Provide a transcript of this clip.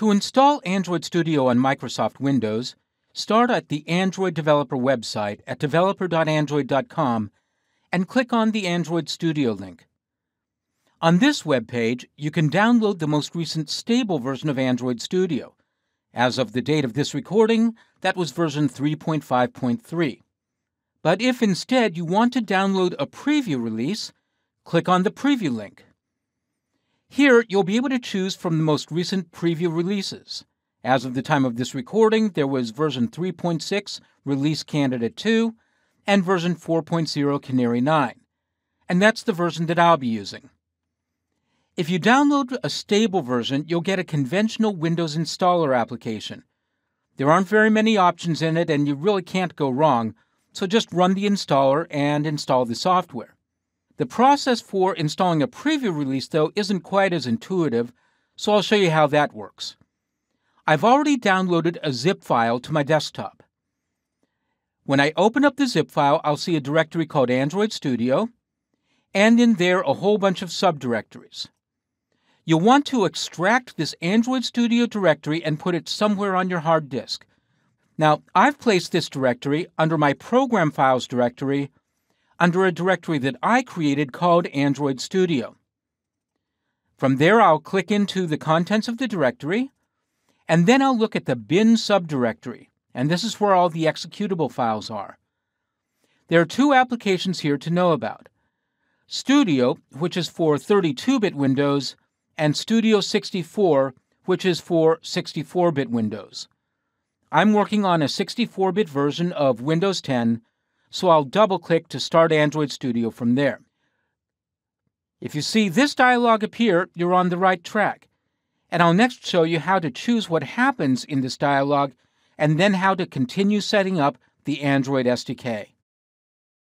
To install Android Studio on Microsoft Windows, start at the Android Developer website at developer.android.com and click on the Android Studio link. On this web page, you can download the most recent stable version of Android Studio. As of the date of this recording, that was version 3.5.3. But if instead you want to download a preview release, click on the preview link. Here, you'll be able to choose from the most recent preview releases. As of the time of this recording, there was version 3.6, Release Candidate 2, and version 4.0, Canary 9. And that's the version that I'll be using. If you download a stable version, you'll get a conventional Windows installer application. There aren't very many options in it, and you really can't go wrong, so just run the installer and install the software. The process for installing a preview release, though, isn't quite as intuitive, so I'll show you how that works. I've already downloaded a zip file to my desktop. When I open up the zip file, I'll see a directory called Android Studio, and in there a whole bunch of subdirectories. You'll want to extract this Android Studio directory and put it somewhere on your hard disk. Now, I've placed this directory under my Program Files directory, under a directory that I created called Android Studio. From there, I'll click into the contents of the directory, and then I'll look at the bin subdirectory, and this is where all the executable files are. There are two applications here to know about: Studio, which is for 32-bit Windows, and Studio 64, which is for 64-bit Windows. I'm working on a 64-bit version of Windows 10, so I'll double-click to start Android Studio from there. If you see this dialog appear, you're on the right track, and I'll next show you how to choose what happens in this dialog and then how to continue setting up the Android SDK.